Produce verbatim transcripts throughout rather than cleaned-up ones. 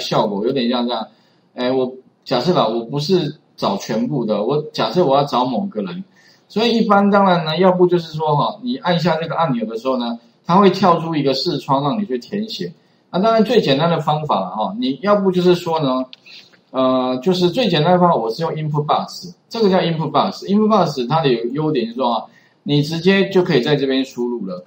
效果有点像这样，哎，我假设吧，我不是找全部的，我假设我要找某个人，所以一般当然呢，要不就是说哈，你按下这个按钮的时候呢，它会跳出一个视窗让你去填写。那当然最简单的方法了哈，你要不就是说呢，呃，就是最简单的方法，我是用 input box， 这个叫 input box。input box 它的有优点就是说啊，你直接就可以在这边输入了。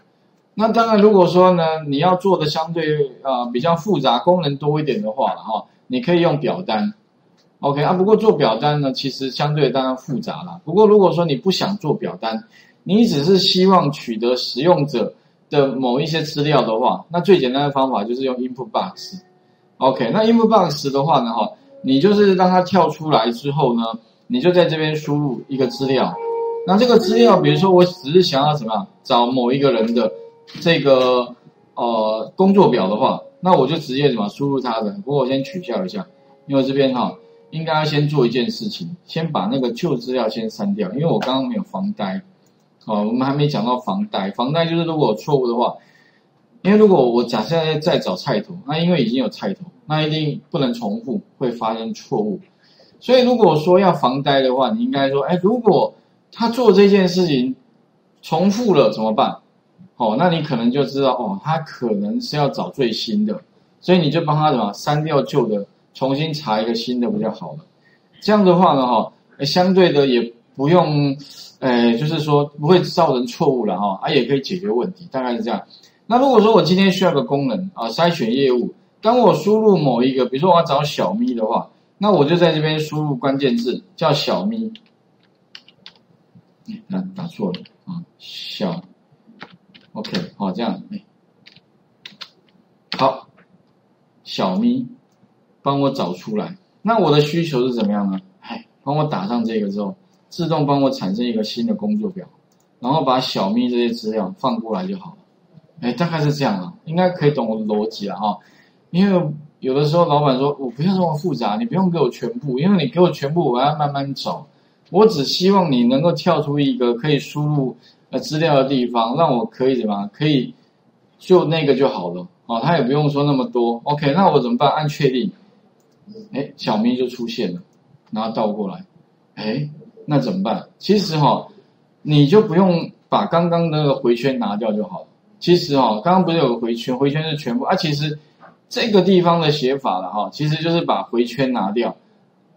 那当然，如果说呢，你要做的相对呃比较复杂、功能多一点的话了哈、哦，你可以用表单 ，OK 啊。不过做表单呢，其实相对当然复杂啦。不过如果说你不想做表单，你只是希望取得使用者的某一些资料的话，那最简单的方法就是用 input box。OK， 那 input box 的话呢，哈，你就是让它跳出来之后呢，你就在这边输入一个资料。那这个资料，比如说我只是想要什么，找某一个人的 这个呃工作表的话，那我就直接怎么输入它的？不过我先取消一下，因为这边哈、哦、应该要先做一件事情，先把那个旧资料先删掉，因为我刚刚没有防呆，哦，我们还没讲到防呆，防呆就是如果有错误的话，因为如果我假设在找菜头，那因为已经有菜头，那一定不能重复，会发生错误。所以如果说要防呆的话，你应该说，哎，如果他做这件事情重复了怎么办？ 哦，那你可能就知道哦，他可能是要找最新的，所以你就帮他怎么删掉旧的，重新查一个新的比较好了。这样的话呢，哈、哦，相对的也不用，呃，就是说不会造成错误了哈，啊，也可以解决问题，大概是这样。那如果说我今天需要个功能啊，筛选业务，当我输入某一个，比如说我要找小咪的话，那我就在这边输入关键字叫小咪，那打错了啊，小。 OK， 好，这样，好，小咪，帮我找出来。那我的需求是怎么样呢？哎，帮我打上这个之后，自动帮我产生一个新的工作表，然后把小咪这些资料放过来就好了。哎，大概是这样啊，应该可以懂我的逻辑了哈。因为有的时候老板说，我不要这么复杂，你不用给我全部，因为你给我全部，我要慢慢找。我只希望你能够跳出一个可以输入 资料的地方，让我可以怎么样？可以就那个就好了，哦，他也不用说那么多。OK， 那我怎么办？按确定，哎，小咪就出现了，然后倒过来，哎，那怎么办？其实哈、哦，你就不用把刚刚那个回圈拿掉就好了。其实哈、哦，刚刚不是有个回圈？回圈是全部啊。其实这个地方的写法了哈，其实就是把回圈拿掉，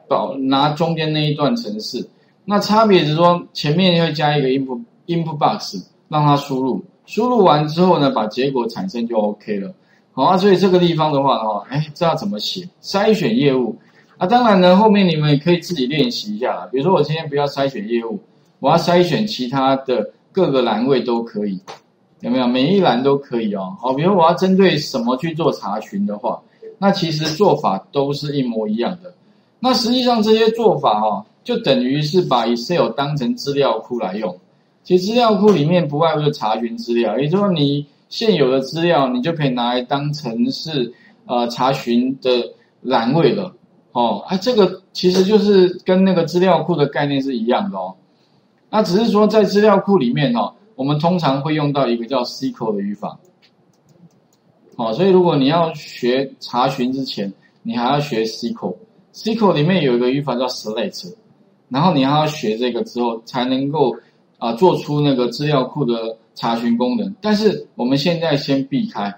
把拿中间那一段程式。那差别是说前面会加一个input。 input box 让它输入，输入完之后呢，把结果产生就 OK 了。好啊，所以这个地方的话呢，哎，知道怎么写筛选业务啊。当然呢，后面你们也可以自己练习一下啦。比如说我今天不要筛选业务，我要筛选其他的各个栏位都可以，有没有？每一栏都可以哦。好，比如我要针对什么去做查询的话，那其实做法都是一模一样的。那实际上这些做法哈、哦，就等于是把 Excel 当成资料库来用。 其实资料库里面不外乎是查询资料，也就是说你现有的资料，你就可以拿来当成是呃查询的栏位了，哦，啊，这个其实就是跟那个资料库的概念是一样的哦。那只是说在资料库里面哦，我们通常会用到一个叫 S Q L 的语法，哦，所以如果你要学查询之前，你还要学 S Q L，S Q L 里面有一个语法叫 SELECT， 然后你还要学这个之后才能够 啊，做出那个资料库的查询功能，但是我们现在先避开。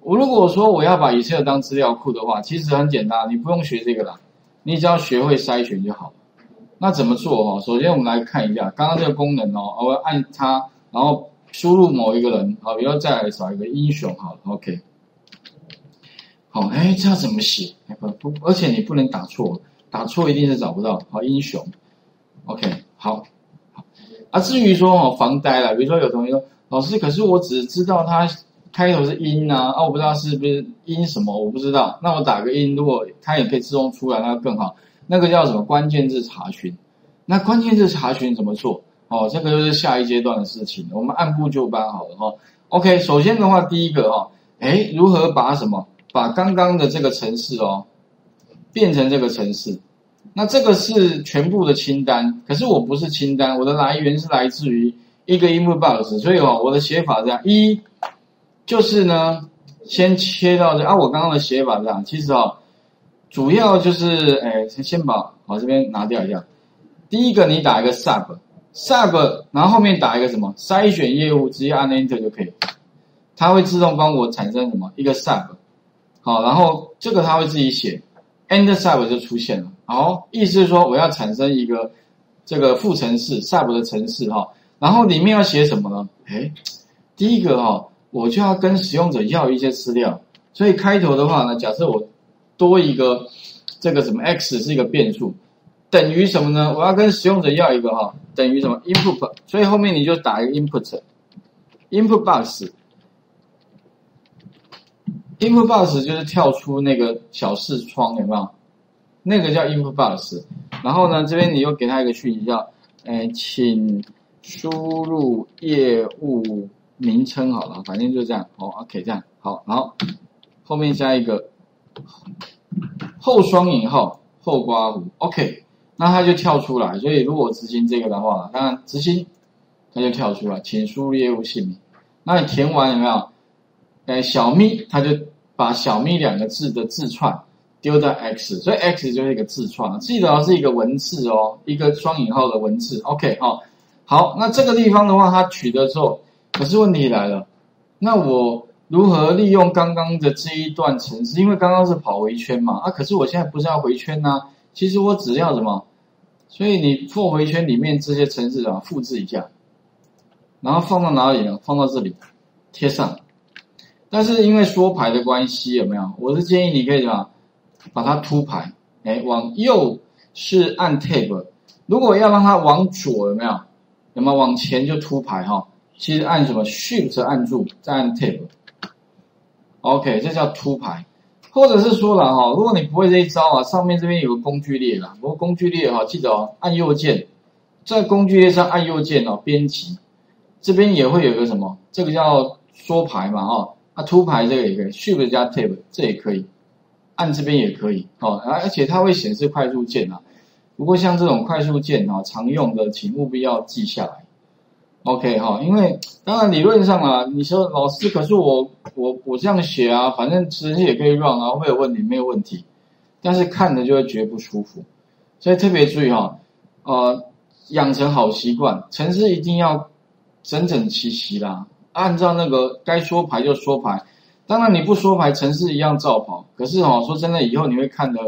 我如果说我要把 Excel 当资料库的话，其实很简单，你不用学这个啦，你只要学会筛选就好了。那怎么做哦？首先我们来看一下刚刚这个功能哦，我要按它，然后输入某一个人，好，比如再来找一个英雄，好了 ，OK。好，哎，这要怎么写？不，而且你不能打错，打错一定是找不到。好，英雄 ，OK， 好。 啊，至于说哦防呆啦，比如说有同学说，老师，可是我只知道它开头是音啊，啊，我不知道是不是音什么，我不知道。那我打个音，如果它也可以自动出来，那更好。那个叫什么关键字查询？那关键字查询怎么做？哦，这个就是下一阶段的事情，我们按部就班好了哈、哦。OK， 首先的话，第一个哈、哦，哎，如何把什么把刚刚的这个程式哦变成这个程式？ 那这个是全部的清单，可是我不是清单，我的来源是来自于一个 input box， 所以哦，我的写法这样，一就是呢，先切到这啊，我刚刚的写法这样，其实哦，主要就是，哎，先把我这边拿掉一下。第一个你打一个 sub sub， 然后后面打一个什么筛选业务，直接按 enter 就可以了，它会自动帮我产生什么一个 sub。好，然后这个它会自己写 end sub 就出现了。好，意思是说我要产生一个这个副程式 sub 的程式哈，然后里面要写什么呢？哎，第一个哈，我就要跟使用者要一些资料，所以开头的话呢，假设我多一个这个什么 x 是一个变数，等于什么呢？我要跟使用者要一个哈，等于什么 input， 所以后面你就打一个 input input box。input box 就是跳出那个小视窗，有没有？那个叫 input box。然后呢，这边你又给他一个讯息叫，哎，请输入业务名称好了，反正就这样。哦 ，OK， 这样好。然后后面加一个后双引号后括弧 ，OK， 那它就跳出来。所以如果我执行这个的话，当然执行它就跳出来，请输入业务姓名。那你填完有没有？哎，小咪它就把小咪两个字的字串丢在 x， 所以 x 就是一个字串，记得哦，是一个文字哦，一个双引号的文字 ，OK 哦。好，那这个地方的话，它取得之后，可是问题来了，那我如何利用刚刚的这一段程式？因为刚刚是跑回圈嘛，啊，可是我现在不是要回圈呐、啊，其实我只要什么？所以你做回圈里面这些程式啊，复制一下，然后放到哪里呢？放到这里，贴上。但是因为缩排的关系，有没有？我是建议你可以什么，把它凸排，哎，往右是按 Tab， 如果要让它往左，有没有？有没有往前就凸排哈？其实按什么 Shift 按住，再按 Tab，OK， 这叫凸排。或者是说了哈，如果你不会这一招啊，上面这边有个工具列啦，不过工具列哈，记得哦，按右键，在工具列上按右键哦，编辑，这边也会有一个什么，这个叫缩排嘛哈。啊，凸排这个也可以 ，Shift 加 Tab 这也可以，按这边也可以哦。而且它会显示快速键啊。不过像这种快速键啊，常用的请务必要记下来。OK 哈、哦，因为当然理论上啊，你说老师，可是我我我这样写啊，反正程式也可以 run 啊，会有问题没有问题，但是看了就会觉得不舒服，所以特别注意哈、哦，呃，养成好习惯，程式一定要整整齐齐啦。按照那个该缩排就缩排，当然你不缩排，程式一样照跑。可是哦，说真的，以后你会看得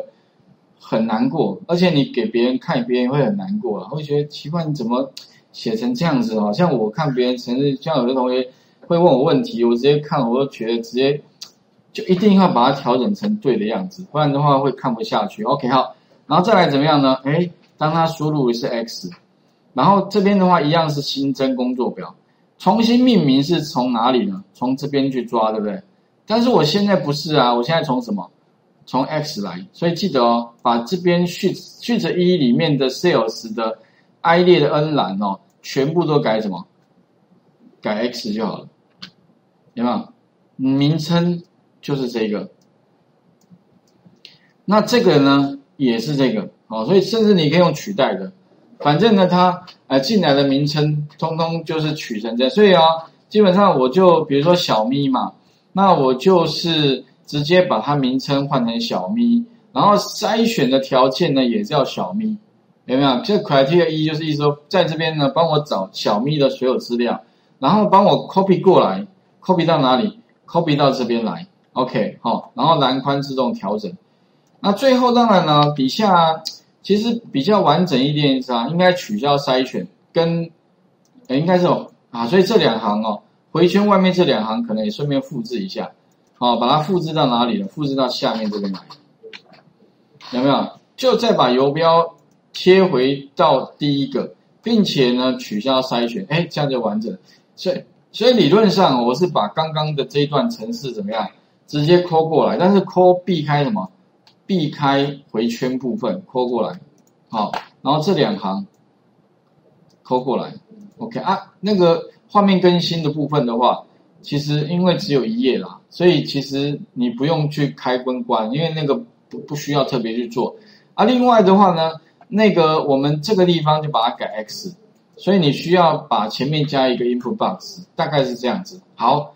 很难过，而且你给别人看，别人会很难过了，会觉得奇怪，你怎么写成这样子？好像我看别人程式，像有的同学会问我问题，我直接看，我就觉得直接就一定要把它调整成对的样子，不然的话会看不下去。OK 好，然后再来怎么样呢？哎，当他输入是 X， 然后这边的话一样是新增工作表。重新命名是从哪里呢？从这边去抓，对不对？但是我现在不是啊，我现在从什么？从 X 来，所以记得哦，把这边 sheet sheet 一里面的 sales 的 I 列的 N 栏哦，全部都改什么？改 X 就好了，有没有？名称就是这个，那这个呢也是这个哦，所以甚至你可以用取代的。反正呢，它呃进来的名称通通就是取成这样，所以啊，基本上我就比如说小咪嘛，那我就是直接把它名称换成小咪，然后筛选的条件呢也叫小咪，有没有？这 criteria 一就是意思说，在这边呢帮我找小咪的所有资料，然后帮我 copy 过来 ，copy 到哪里 ？copy 到这边来 ，OK 好、哦，然后栏宽自动调整。那最后当然呢，底下、啊。其实比较完整一点是啊，应该取消筛选跟，哎，应该是哦啊，所以这两行哦，回圈外面这两行可能也顺便复制一下，好、哦，把它复制到哪里了？复制到下面这边来，有没有？就再把游标贴回到第一个，并且呢取消筛选，哎，这样就完整。所以所以理论上我是把刚刚的这一段程式怎么样直接抠过来，但是抠避开什么？避开回圈部分，抠过来，好，然后这两行抠过来 ，OK 啊，那个画面更新的部分的话，其实因为只有一页啦，所以其实你不用去开跟关，因为那个不不需要特别去做。啊，另外的话呢，那个我们这个地方就把它改 X， 所以你需要把前面加一个 input box， 大概是这样子。好，